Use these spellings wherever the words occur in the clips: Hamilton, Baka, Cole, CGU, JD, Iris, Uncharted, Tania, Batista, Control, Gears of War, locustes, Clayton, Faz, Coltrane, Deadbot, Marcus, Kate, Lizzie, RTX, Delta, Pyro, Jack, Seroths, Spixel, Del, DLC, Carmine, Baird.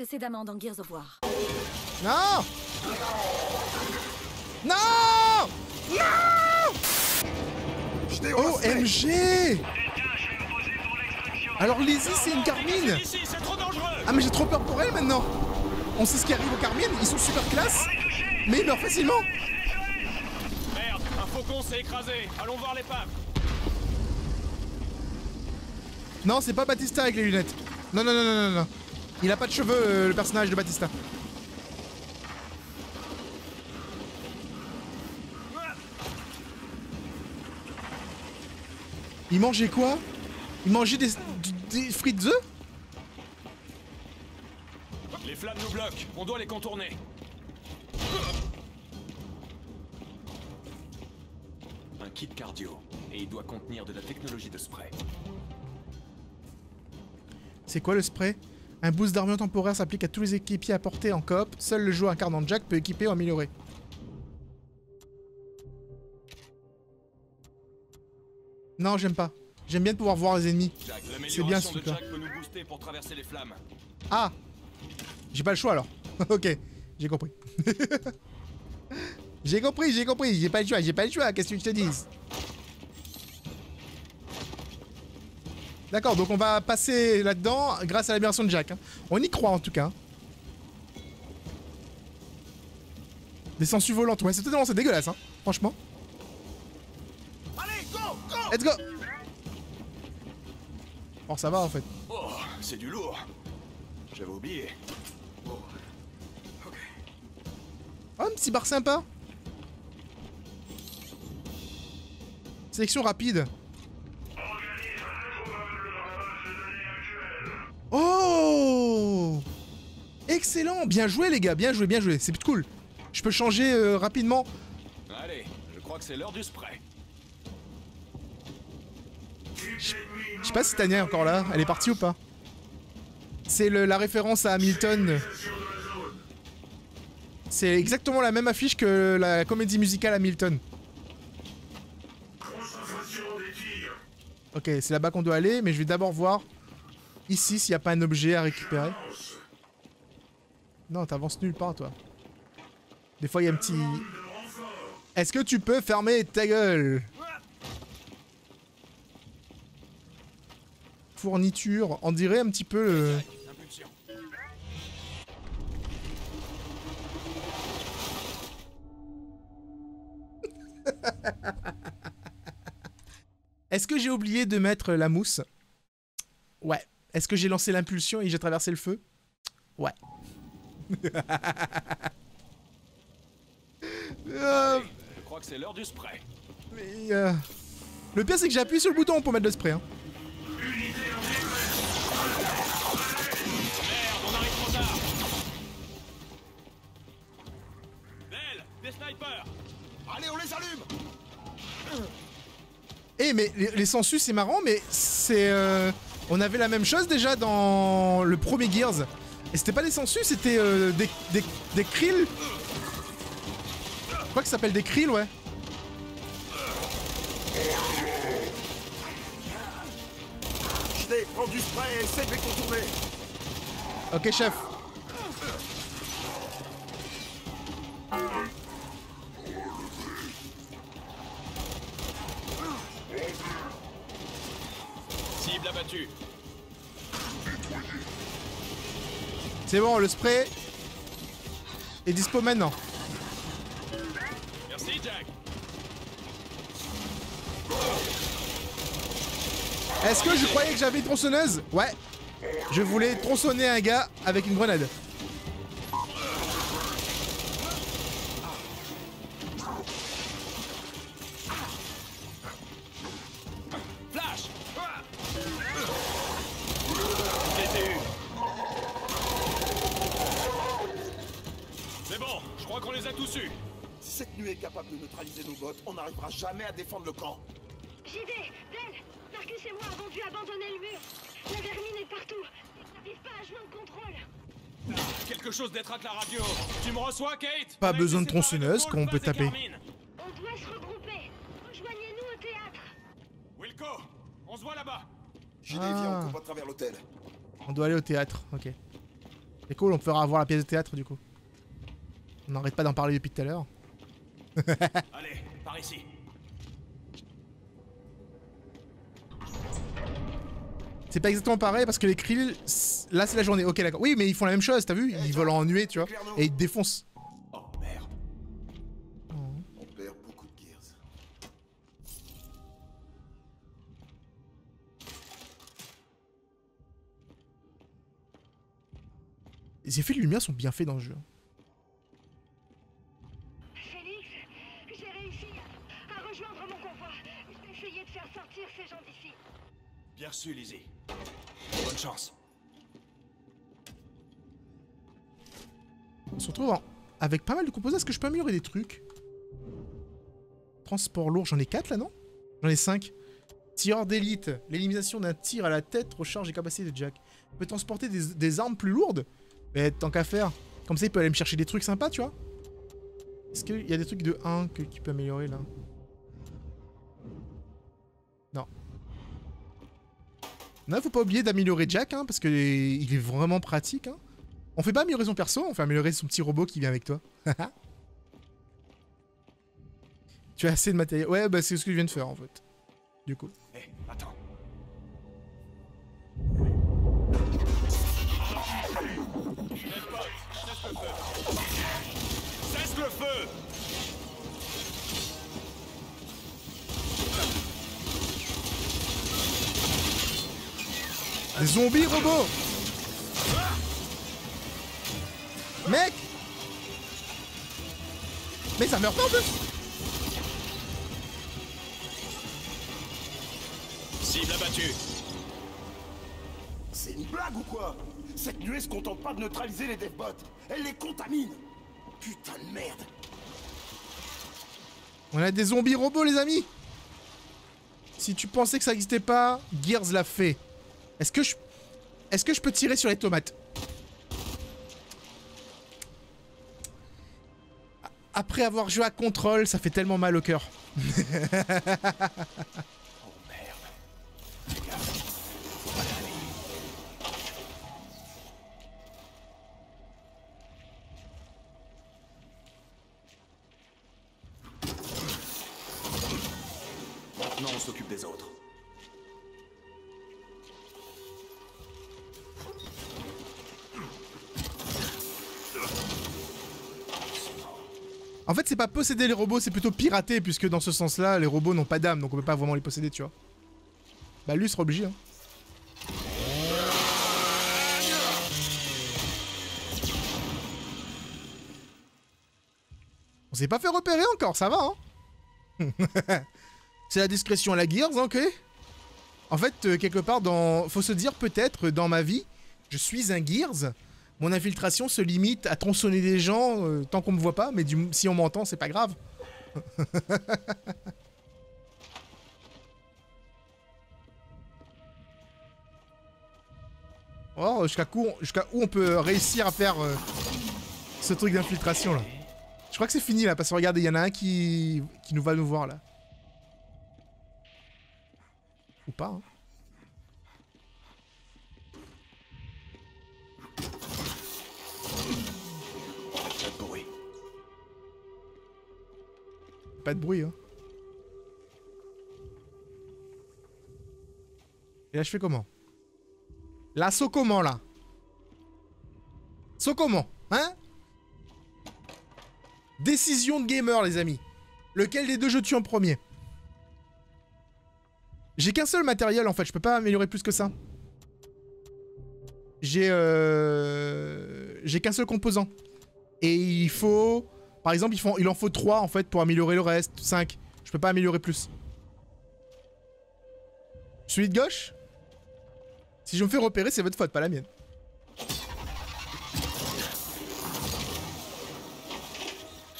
précédemment dans Gears of War. Non! Non! Non! OMG! Alors Lizzie, c'est une Carmine. Ah mais j'ai trop peur pour elle maintenant. On sait ce qui arrive aux Carmines, ils sont super classe. Mais ils meurent facilement. Merde, un faucon s'est écrasé. Allons voir l'épave. Non, c'est pas Batista avec les lunettes. Non, non, non, non, non, non. Il a pas de cheveux, le personnage de Batista. Il mangeait quoi? Il mangeait des frites d'œufs? Les flammes nous bloquent, on doit les contourner. Un kit cardio, et il doit contenir de la technologie de spray. C'est quoi le spray? Un boost d'armure temporaire s'applique à tous les équipiers apportés en coop. Seul le joueur incarnant Jack peut équiper ou améliorer. Non, j'aime pas. J'aime bien de pouvoir voir les ennemis. C'est bien ce truc-là. Ah! J'ai pas le choix alors. Ok, j'ai compris. J'ai compris, j'ai compris. J'ai pas le choix, j'ai pas le choix. Qu'est-ce que je te dis? D'accord, donc on va passer là-dedans grâce à la version de Jack. Hein. On y croit en tout cas. Des sangsues volantes, ouais, c'est totalement dégueulasse, hein, franchement. Allez, go, go! Let's go! Oh, ça va en fait. Oh, c'est du lourd. J'avais oublié. Oh, ok. Oh, un petit bar sympa. Sélection rapide. Oh! Excellent! Bien joué les gars, bien joué, bien joué. C'est cool. Je peux changer rapidement. Allez, je crois que c'est l'heure du spray. Je sais pas si Tania est encore là. Elle est partie ou pas? C'est la référence à Hamilton. C'est exactement la même affiche que la comédie musicale Hamilton. Ok, c'est là-bas qu'on doit aller, mais je vais d'abord voir... Ici, s'il n'y a pas un objet à récupérer. Non, t'avances nulle part, toi. Des fois, il y a un petit... Est-ce que tu peux fermer ta gueule? Fourniture, on dirait un petit peu... Est-ce que j'ai oublié de mettre la mousse? Ouais. Est-ce que j'ai lancé l'impulsion et j'ai traversé le feu? Ouais. Allez, je crois que c'est l'heure du spray. Mais le pire c'est que j'appuie sur le bouton pour mettre le spray. Hein. Merde, on arrive trop tard. Del, des snipers. Allez, on les allume. Eh hey, mais les sangsues c'est marrant, mais c'est on avait la même chose déjà dans le premier Gears. Et c'était pas des sangsues, c'était des krills. Je crois que ça s'appelle des krills, ouais. Prends du spray et essaie de les contourner. Ok, chef. C'est bon, le spray est dispo maintenant. Merci Jack. Est-ce que je croyais que j'avais une tronçonneuse? Ouais. Je voulais tronçonner un gars avec une grenade. On n'arrivera jamais à défendre le camp. JD, Del, Marcus et moi avons dû abandonner le mur. La vermine est partout. Ils n'arrivent pas à jouer au contrôle. Ah, quelque chose détraque la radio. Tu me reçois, Kate? Pas besoin de tronçonneuse qu'on peut taper. On doit se regrouper. Rejoignez-nous au théâtre. Wilco, on se voit là-bas. JD, viens, on va travers l'hôtel. On doit aller au théâtre, ok. C'est cool, on me fera voir la pièce de théâtre du coup. On n'arrête pas d'en parler depuis tout à l'heure. Allez, par ici. C'est pas exactement pareil parce que les krill, là c'est la journée, ok d'accord. Oui mais ils font la même chose, t'as vu, ils volent en nuée tu vois, et ils te défoncent. Oh merde. Oh. On perd beaucoup de Gears. Les effets de lumière sont bien faits dans le jeu. Bien reçu, Lizzie. Bonne chance. On se retrouve en... avec pas mal de composants. Est-ce que je peux améliorer des trucs? Transport lourd, j'en ai 4 là, non? J'en ai 5. Tireur d'élite. L'élimination d'un tir à la tête recharge les capacités de Jack. Il peut transporter des armes plus lourdes. Mais tant qu'à faire. Comme ça, il peut aller me chercher des trucs sympas, tu vois. Est-ce qu'il y a des trucs de 1 qu'il peut améliorer là? Non. Non, faut pas oublier d'améliorer Jack, hein, parce que il est vraiment pratique. Hein. On fait pas améliorer son perso, on fait améliorer son petit robot qui vient avec toi. Tu as assez de matériel. Ouais, bah c'est ce que je viens de faire en fait. Du coup. Hey, attends. Cesse le feu. Des zombies robots. Mec. Mais ça meurt pas en plus. Cible abattue. C'est une blague ou quoi? Cette nuée se contente pas de neutraliser les devbots. Elle les contamine. Putain de merde. On a des zombies robots les amis. Si tu pensais que ça n'existait pas, Gears l'a fait. Est-ce que je peux tirer sur les tomates? Après avoir joué à Control, ça fait tellement mal au cœur. Oh merde. Maintenant, on s'occupe des autres. En fait, c'est pas posséder les robots, c'est plutôt pirater, puisque dans ce sens-là, les robots n'ont pas d'âme, donc on peut pas vraiment les posséder, tu vois. Bah lui, il sera obligé, hein. On s'est pas fait repérer encore, ça va, hein. C'est la discrétion à la Gears, ok. En fait, quelque part, dans... faut se dire, peut-être, dans ma vie, je suis un Gears... Mon infiltration se limite à tronçonner des gens tant qu'on me voit pas, mais si on m'entend, c'est pas grave. Oh, jusqu'à où on peut réussir à faire ce truc d'infiltration là. Je crois que c'est fini là, parce que regardez, il y en a un qui nous va nous voir là. Ou pas, hein. Pas de bruit, hein. Et là, je fais comment? Là, saut comment, là? Saut comment? Hein? Décision de gamer, les amis. Lequel des deux je tue en premier? J'ai qu'un seul matériel, en fait. Je peux pas améliorer plus que ça. J'ai qu'un seul composant. Et il faut... Par exemple, il en faut 3 en fait pour améliorer le reste, 5. Je peux pas améliorer plus. Celui de gauche? Si je me fais repérer, c'est votre faute, pas la mienne.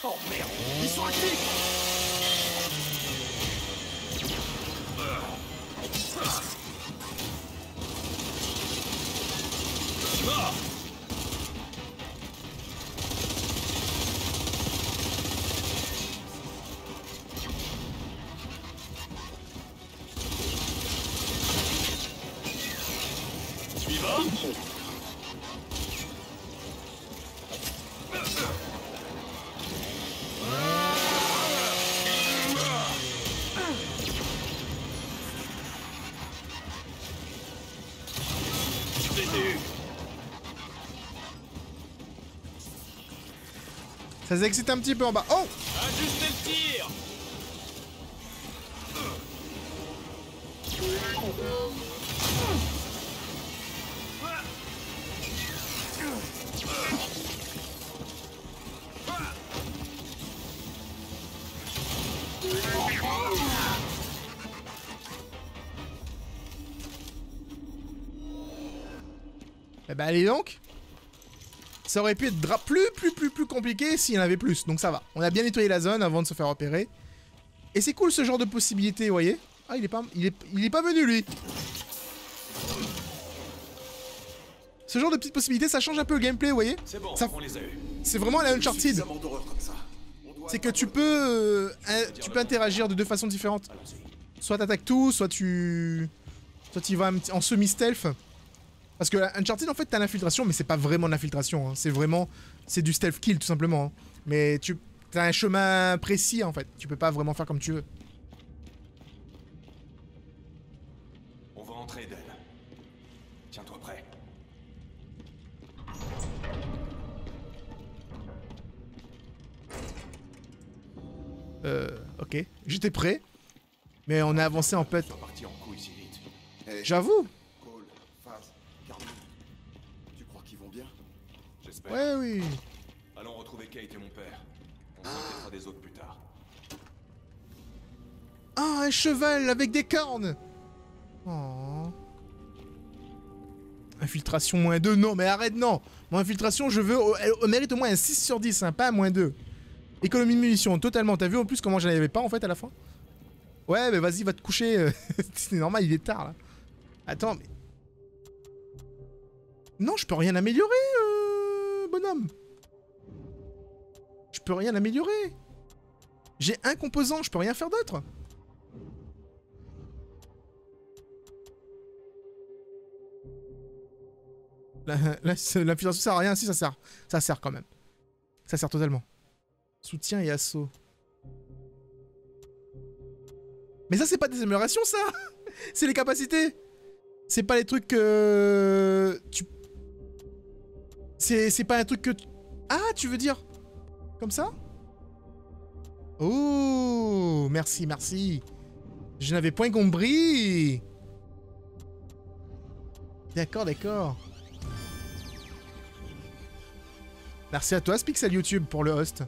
Oh merde, ils sont actifs. Ah. Ça s'excite un petit peu en bas. Oh! Ajustez le tir! Eh ben allez donc. Ça aurait pu être plus compliqué s'il y en avait plus. Donc ça va. On a bien nettoyé la zone avant de se faire repérer. Et c'est cool ce genre de possibilité, vous voyez. Ah, il est pas venu, lui. Ce genre de petites possibilités, ça change un peu le gameplay, vous voyez. C'est bon, ça... on les a eu. C'est vraiment la Uncharted. C'est que tu peux interagir de deux façons différentes. Soit t'attaques tout, soit tu vas en semi-stealth. Parce que la Uncharted, en fait, t'as l'infiltration, mais c'est pas vraiment de l'infiltration. Hein. C'est vraiment... c'est du stealth kill, tout simplement. Hein. Mais tu as un chemin précis, en fait. Tu peux pas vraiment faire comme tu veux. On va entrer, Del. Tiens-toi prêt. Ok, j'étais prêt, mais on a avancé en pète. J'avoue. Cole, Faz, Carmine. Tu crois qu'ils vont bien? J'espère. Ouais, oui. Allons retrouver Kate et mon père. On s'occupera des autres plus tard. Ah, un cheval avec des cornes. Oh. Infiltration -2, non, mais arrête, non. Mon infiltration, je veux, elle mérite au moins un 6 sur 10, hein, pas un -2. Économie de munitions, totalement. T'as vu en plus comment j'en avais pas en fait à la fin? Ouais, mais vas-y, va te coucher. C'est normal, il est tard là. Attends, mais... non, je peux rien améliorer, bonhomme. Je peux rien améliorer. J'ai un composant, je peux rien faire d'autre. L'infiltration sert à rien, si ça sert. Ça sert quand même. Ça sert totalement. Soutien et assaut. Mais ça, c'est pas des améliorations, ça. C'est les capacités. C'est pas les trucs que... tu... c'est pas un truc que... ah, tu veux dire... comme ça? Oh, merci, merci. Je n'avais point compris. D'accord, d'accord. Merci à toi, Spixel YouTube, pour le host.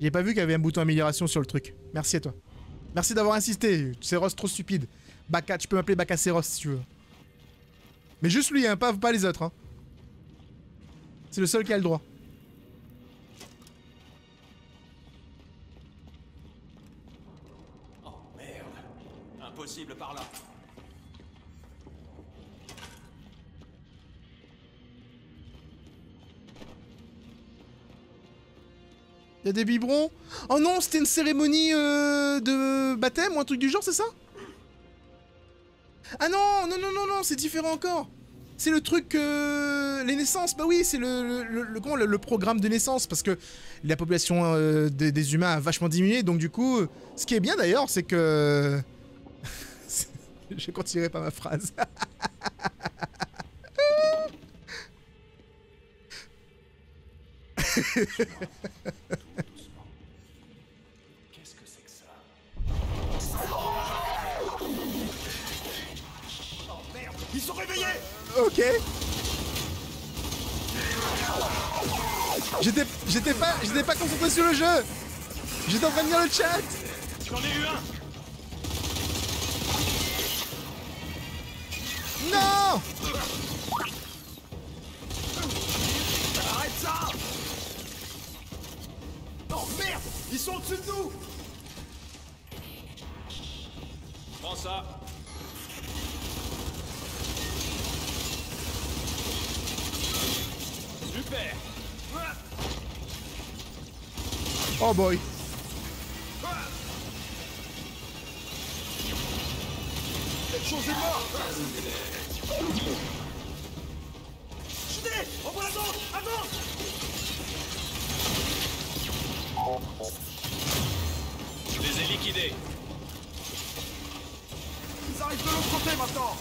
J'ai pas vu qu'il y avait un bouton amélioration sur le truc. Merci à toi. Merci d'avoir insisté. Seroths trop stupide. Baka, tu peux m'appeler Baka Seroths si tu veux. Mais juste lui, hein, pas les autres. Hein. C'est le seul qui a le droit. Oh merde. Impossible par là. Y'a des biberons. Oh non, c'était une cérémonie de baptême ou un truc du genre, c'est ça? Ah non, non, c'est différent encore. C'est le truc... les naissances, bah oui, c'est le programme de naissance, parce que la population des humains a vachement diminué, donc du coup... ce qui est bien d'ailleurs, c'est que... je continuerai pas ma phrase. Qu'est-ce que c'est que ça? Oh merde, ils sont réveillés. Ok. J'étais pas concentré sur le jeu. J'étais en train de lire le chat. J'en ai eu un. Non. Arrête ça. Oh merde! Ils sont au-dessus de nous! Prends ça! Super! Oh boy! Cette chose est morte! Chutez! On voit la danse! Avance! Je les ai liquidés. Ils arrivent de l'autre côté maintenant.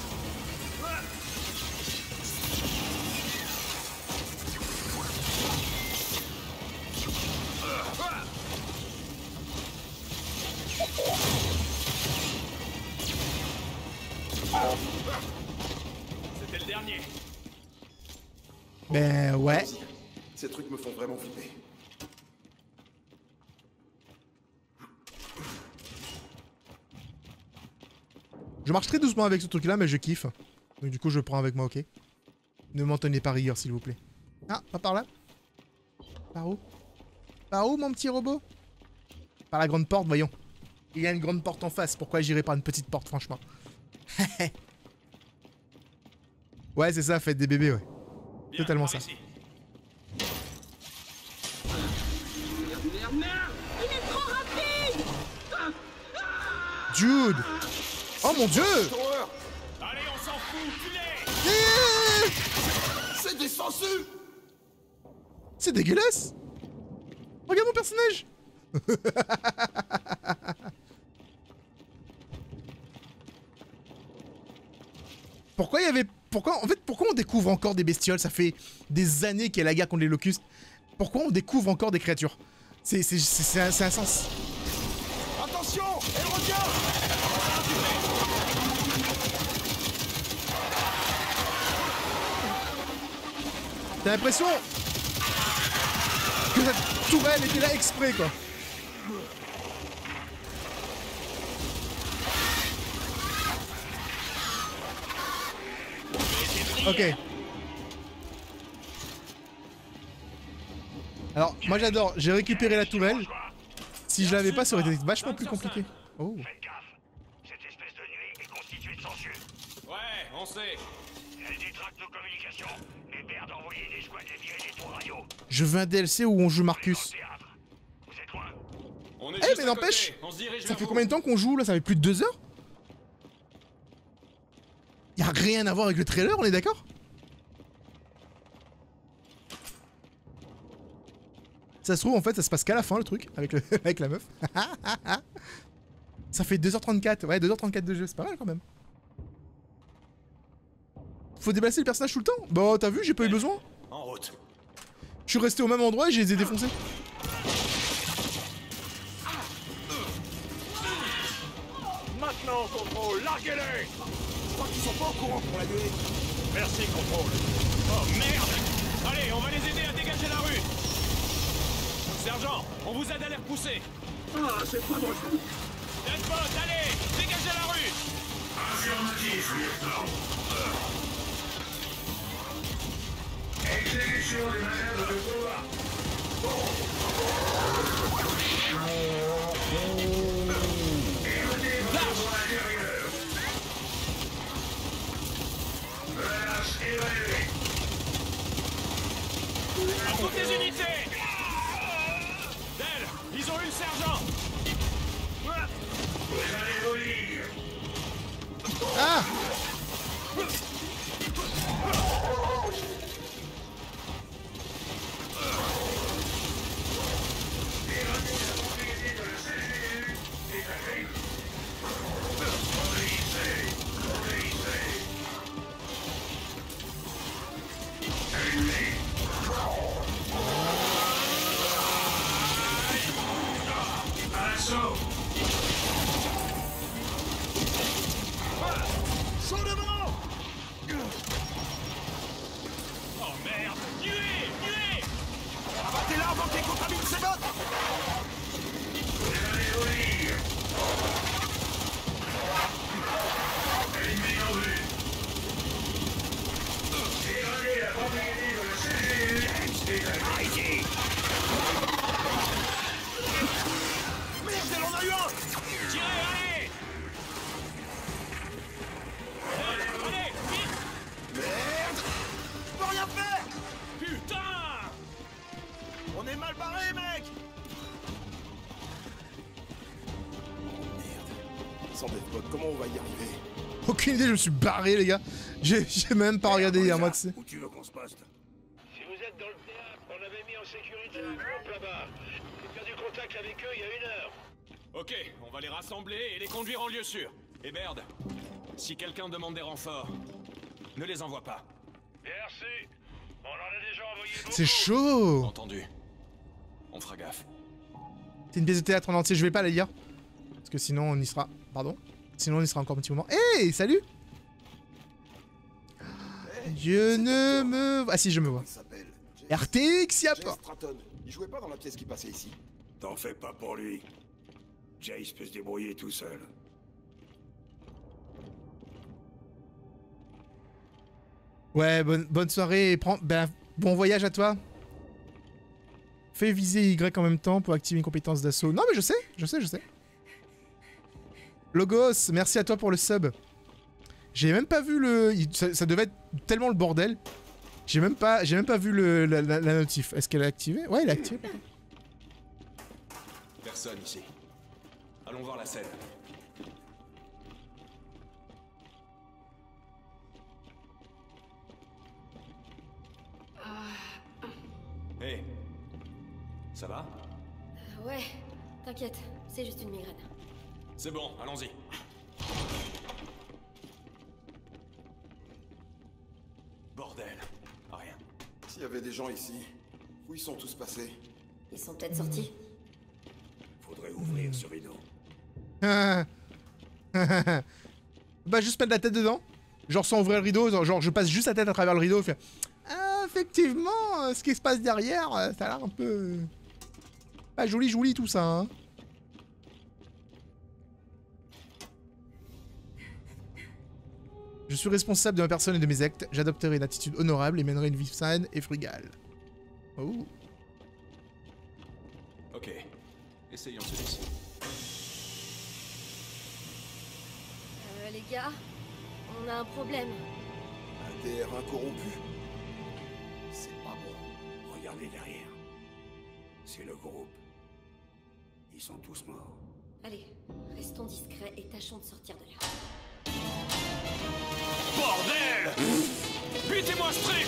C'était le dernier. Ben ouais. Ces trucs me font vraiment flipper. Je marche très doucement avec ce truc là, mais je kiffe. Donc du coup je prends avec moi, ok. Ne m'en tenez pas rigueur s'il vous plaît. Ah, pas par là. Par où? Par où mon petit robot? Par la grande porte, voyons. Il y a une grande porte en face, pourquoi j'irai par une petite porte franchement? Ouais c'est ça, faites des bébés, ouais. Bien, totalement ça. Ici. Il est trop rapide. Dude. Oh mon dieu. Allez, on s'en fout. C'est des sangsues. C'est dégueulasse. Regarde mon personnage. Pourquoi il y avait... Pourquoi, en fait, pourquoi on découvre encore des bestioles? Ça fait des années qu'il y a la guerre contre les locustes. Pourquoi on découvre encore des créatures? C'est un sens. Attention, elle revient. T'as l'impression que cette tourelle était là exprès, quoi. Ok. Alors, moi j'adore, j'ai récupéré la tourelle. Si je l'avais pas, ça aurait été vachement plus compliqué. Oh. Faites gaffe. Cette espèce de nuit est constituée de sangsues. Ouais, on sait. Elle détracte nos communications. Les Baird envoyaient des squads déviés et des trous radio. Je veux un DLC où on joue Marcus. Vous êtes loin. On est mais n'empêche, ça fait combien de temps qu'on joue là? Ça fait plus de 2 heures. Y'a rien à voir avec le trailer, on est d'accord? Ça se trouve, en fait, ça se passe qu'à la fin, le truc, avec la meuf. Ça fait 2h34, ouais, 2h34 de jeu, c'est pas mal, quand même. Faut déplacer le personnage tout le temps? Bah, t'as vu, j'ai pas eu besoin. En route. Je suis resté au même endroit et je les ai défoncés. Maintenant, Control, larguez-les! Je crois qu'ils sont pas au courant pour la gueuler. Merci, Contrôle. Oh merde! Allez, on va les aider à dégager la rue! Sergent, on vous aide à les repousser! Ah, c'est pas bon! Deadbot, allez! Dégagez la rue! Affirmatif, lieutenant. Exécution des manœuvres de combat. Écoutez vos mots à l'intérieur. Relâche et relève. À toutes les unités! Del, ils ont eu le sergent! Vous allez vos lignes! Ah! Les radios de propriété de la CGU est arrivée. Obéissez! Obéissez! Oh merde, tuez, tuez! Abattez l'arbre qui contamine ses bottes. Merde, elle en a eu un! Tirez, allez! Allez, vite! Merde! Je peux rien faire! Putain! On est mal barré, mec! Merde. Sans Deadbot, comment on va y arriver? Aucune idée, je me suis barré, les gars. J'ai même pas regardé hier, moi, tu sais. Où tu veux qu'on se poste? Dans le théâtre, on avait mis en sécurité un groupe là-bas. J'ai perdu contact avec eux il y a 1 heure. Ok, on va les rassembler et les conduire en lieu sûr. Et merde, si quelqu'un demande des renforts, ne les envoie pas. Merci, on en a déjà envoyé beaucoup. C'est chaud. Entendu, on fera gaffe. C'est une pièce de théâtre en entier, je vais pas la lire. Parce que sinon on y sera... Pardon? Sinon on y sera encore un petit moment. Hey, salut. Dieu ne me... Ah si, je me vois. RTX, y'a pas. Il jouait pas dans la pièce qui passait ici. T'en fais pas pour lui. Jace peut se débrouiller tout seul. Ouais, bonne soirée et prends... Ben, bon voyage à toi. Fais viser Y en même temps pour activer une compétence d'assaut. Non mais je sais, je sais. Logos, merci à toi pour le sub. J'ai même pas vu le... Ça devait être tellement le bordel. J'ai même pas vu la notif. Est-ce qu'elle est activée? Ouais, elle est activée. Personne ici. Allons voir la scène. Hey, ça va? Ouais, t'inquiète, c'est juste une migraine. C'est bon, allons-y. Bordel, rien. S'il y avait des gens ici, où ils sont tous passés? Ils sont peut-être sortis. Faudrait ouvrir ce rideau. Bah juste mettre la tête dedans. Genre sans ouvrir le rideau, genre je passe juste la tête à travers le rideau. Fait... Ah, effectivement, ce qui se passe derrière, ça a l'air un peu... Pas joli tout ça, hein. Je suis responsable de ma personne et de mes actes. J'adopterai une attitude honorable et mènerai une vie saine et frugale. Oh. Ok. Essayons celui-ci. Les gars, on a un problème. Un DR incorrompu. C'est pas bon. Regardez derrière. C'est le groupe. Ils sont tous morts. Allez, restons discrets et tâchons de sortir de là. Bordel! Butez-moi ce truc!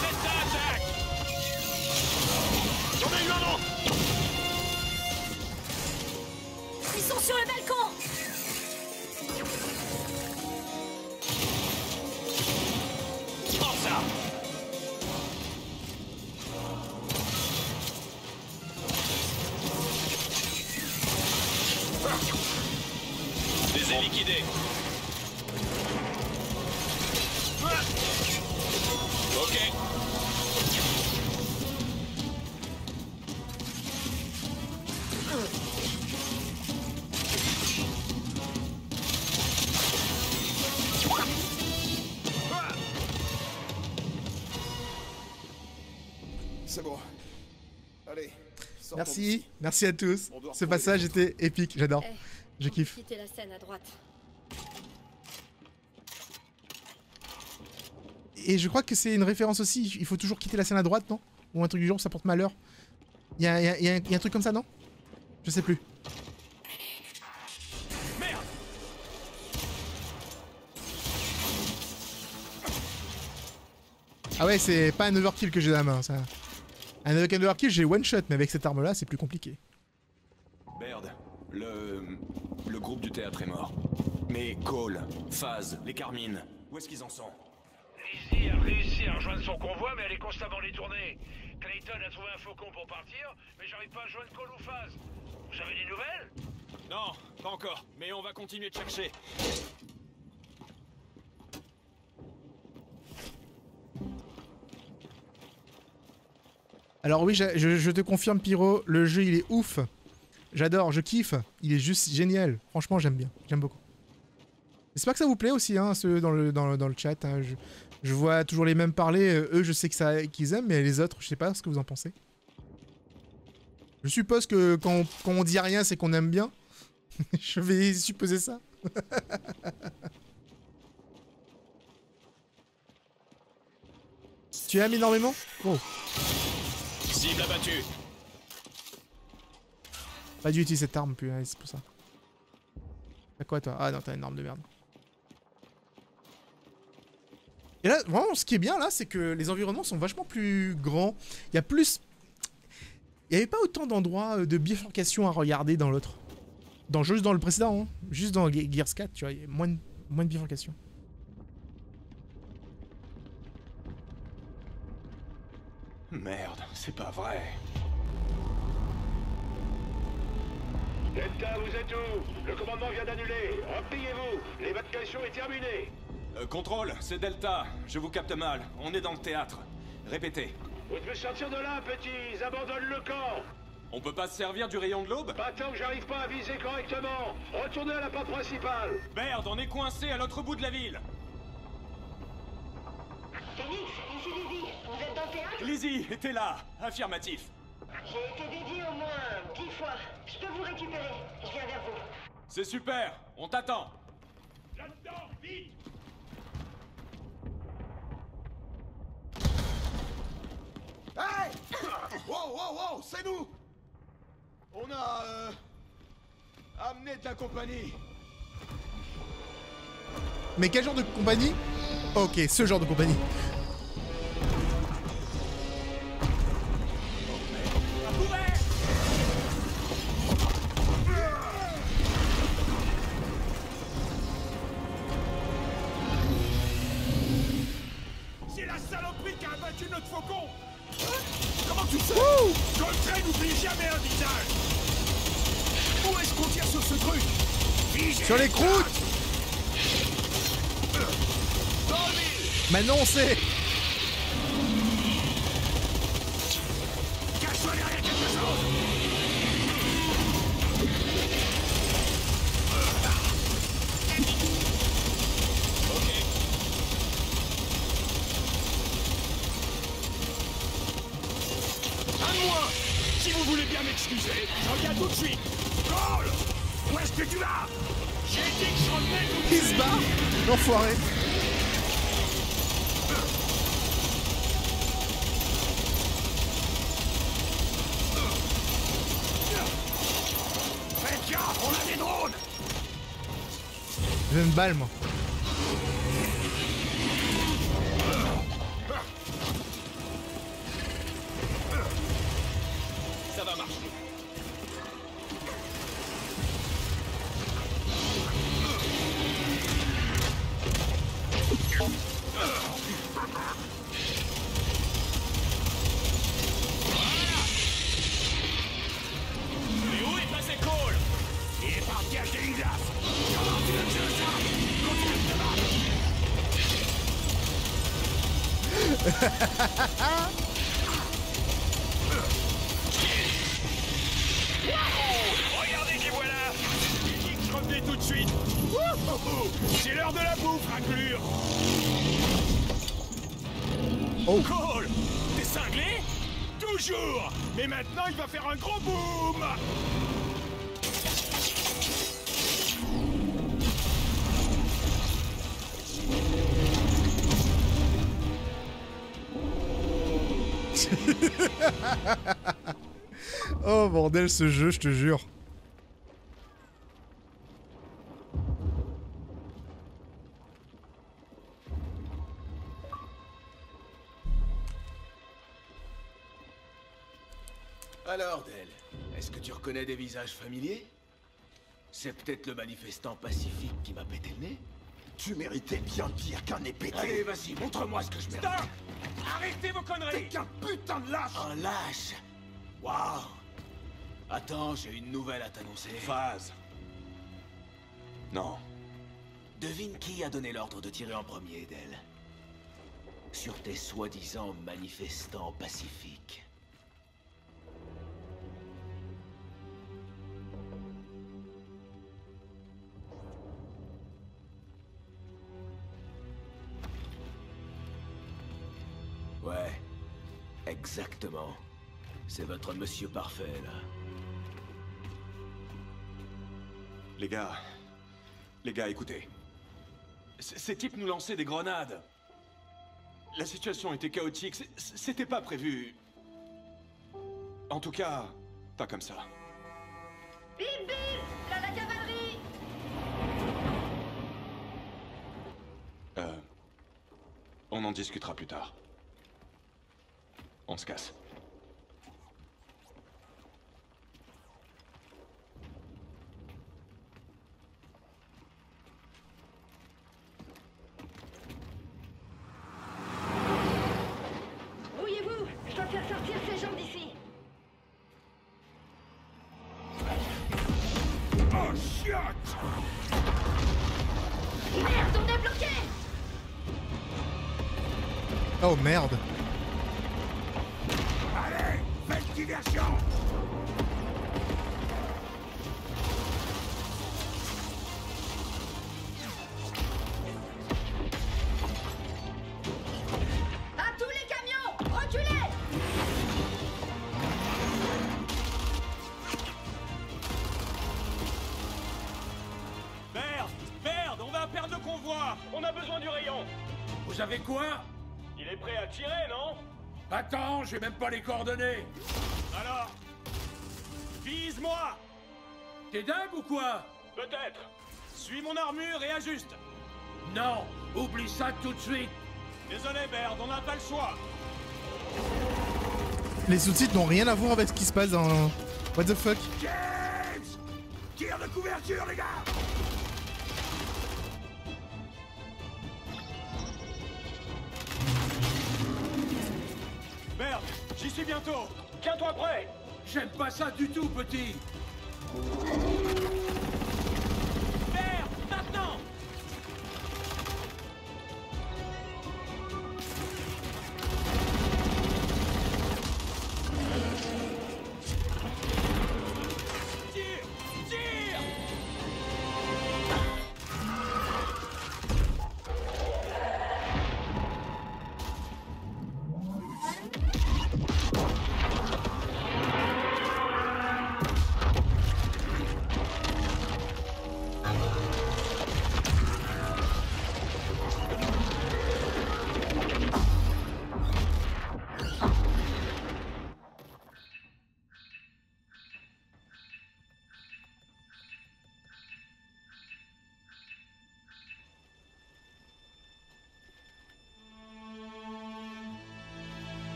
C'est ça, Jack. J'en ai eu un autre. Ils sont sur le balcon. Prends ça. Je les ai liquidés. Ok. C'est bon. Allez. Merci. Merci à tous. Ce passage était épique. J'adore. Je kiffe. Quitter la scène à droite. Et je crois que c'est une référence aussi. Il faut toujours quitter la scène à droite, non? Ou un truc du genre, ça porte malheur. Il y a un truc comme ça, non? Je sais plus. Merde! Ah ouais, c'est pas un overkill que j'ai dans la main, ça. Avec un overkill, j'ai one shot, mais avec cette arme-là, c'est plus compliqué. Merde. Le groupe du théâtre est mort. Mais Cole, Faz, les Carmine, où est-ce qu'ils en sont? Lizzie a réussi à rejoindre son convoi, mais elle est constamment détournée. Clayton a trouvé un faucon pour partir, mais j'arrive pas à joindre Cole ou Faz. Vous avez des nouvelles? Non, pas encore, mais on va continuer de chercher. Alors oui, je te confirme, Pyro, le jeu il est ouf. J'adore, je kiffe, il est juste génial. Franchement, j'aime bien, j'aime beaucoup. J'espère que ça vous plaît aussi, hein, ceux dans le chat. Hein. Je vois toujours les mêmes parler. Eux, je sais qu'ils aiment, mais les autres, je sais pas ce que vous en pensez. Je suppose que quand on dit rien, c'est qu'on aime bien. Je vais supposer ça. Tu aimes énormément ? Oh. Cible abattue. Pas dû utiliser cette arme, plus, hein, c'est pour ça. T'as quoi, toi ? Ah non, t'as une arme de merde. Et là, vraiment, ce qui est bien, là, c'est que les environnements sont vachement plus grands. Il y a plus... Il n'y avait pas autant d'endroits de bifurcation à regarder dans l'autre. Juste dans le précédent, hein. Juste dans Gears 4, tu vois, il y a moins de bifurcation. Merde, c'est pas vrai. Delta, vous êtes où? Le commandement vient d'annuler. Repliez-vous, l'évacuation est terminée. Contrôle, c'est Delta. Je vous capte mal. On est dans le théâtre. Répétez. Vous devez sortir de là, petits. Ils abandonnent le camp. On peut pas se servir du rayon de l'aube? Pas tant que j'arrive pas à viser correctement. Retournez à la porte principale. Merde, on est coincé à l'autre bout de la ville. Félix, ici Lizzie. Vous êtes dans le théâtre? Lizzie, t'es là. Affirmatif. J'ai été dédié au moins 10 fois. Je peux vous récupérer. Je viens vers vous. C'est super. On t'attend. Là-dedans, vite. Hey! Wow, wow, wow, c'est nous! On a... amené de la compagnie. Mais quel genre de compagnie? Ok, ce genre de compagnie. C'est la saloperie qui a abattu notre faucon! Comment tu sais? Coltrane n'oublie jamais un visage. Où est-ce qu'on tire sur ce truc? Sur les croûtes. Maintenant on sait. Cache-toi derrière quelque chose. Ok. À moi. Si vous voulez bien m'excuser, je reviens tout de suite. Cole, où est-ce que tu vas? J'ai dit que je revenais tout de suite. Il se barre, l'enfoiré. Je veux une balle, moi. Ça va marcher. Mais où est passé Cole? Il est parti acheter une glace. Comment tu veux que je... Regardez qui voilà. Je revenais tout de suite. C'est l'heure de la bouffe, raclure. Oh. Cole, t'es cinglé? Toujours. Mais maintenant, il va faire un gros boom. Oh bordel, ce jeu, je te jure. Alors Del, est-ce que tu reconnais des visages familiers? C'est peut-être le manifestant pacifique qui m'a pété le nez. Tu méritais bien pire qu'un épée. Allez, vas-y, montre-moi ce que je mérite. Stop! Arrêtez vos conneries! T'es qu'un putain de lâche! Un lâche? Waouh! Attends, j'ai une nouvelle à t'annoncer. Faz. Non. Devine qui a donné l'ordre de tirer en premier, Del. Sur tes soi-disant manifestants pacifiques. Exactement. C'est votre monsieur parfait, là. Les gars, écoutez. Ces types nous lançaient des grenades. La situation était chaotique, c'était pas prévu. En tout cas, pas comme ça. Bim bim, la cavalerie. On en discutera plus tard. On se casse. Oh merde. Allez, faites diversion. À tous les camions, reculez. Merde, on va perdre le convoi. On a besoin du rayon. Vous savez quoi ? Il est prêt à tirer, non? Attends, j'ai même pas les coordonnées. Alors? Vise-moi! T'es dingue ou quoi? Peut-être. Suis mon armure et ajuste. Non, oublie ça tout de suite. Désolé, Baird, on n'a pas le choix. Les sous-titres n'ont rien à voir avec ce qui se passe dans... What the fuck? James! Tire de couverture, les gars! Merde, j'y suis bientôt. Tiens-toi prêt. J'aime pas ça du tout, petit. Merde, maintenant.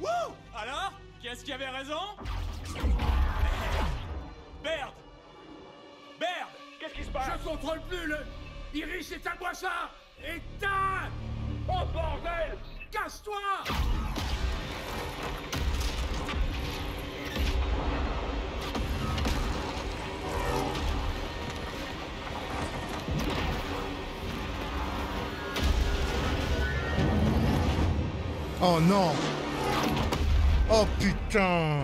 Wouh! Alors? Qu'est-ce qui avait raison? Baird! Baird! Qu'est-ce qui se passe? Je contrôle plus le... Iris, éteins-moi ça! Éteins! Oh bordel! Casse-toi! Oh non! Oh putain!